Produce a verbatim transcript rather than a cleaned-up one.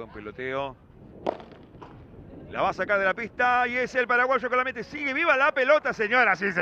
buen peloteo. La va a sacar de la pista y es el paraguayo que la mete. Sigue viva la pelota, señoras y señores.